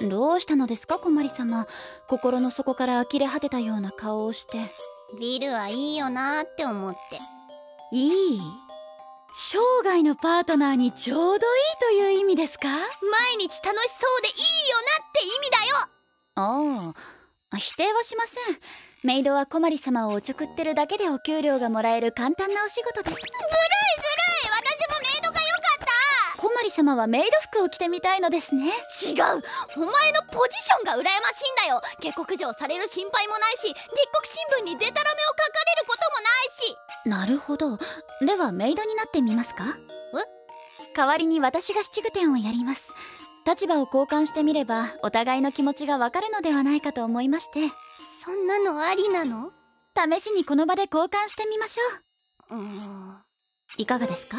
どうしたのですか、こまり様。心の底から呆れ果てたような顔をして。ビルはいいよなーって思って。いい？生涯のパートナーにちょうどいいという意味ですか？毎日楽しそうでいいよなって意味だよ。ああ、否定はしません。メイドはこまり様をおちょくってるだけでお給料がもらえる簡単なお仕事です。ずるいずるい！私もメイドがよかった。こまり様はメイド服を着てみたいのですね。違う、お前のポジションが羨ましいんだよ。下克上される心配もないし、立国新聞にデタラメを書かれることもないし。なるほど。ではメイドになってみますか？え？代わりに私が七具店をやります。立場を交換してみればお互いの気持ちがわかるのではないかと思いまして。そんなのありなの？試しにこの場で交換してみましょう。いかがですか？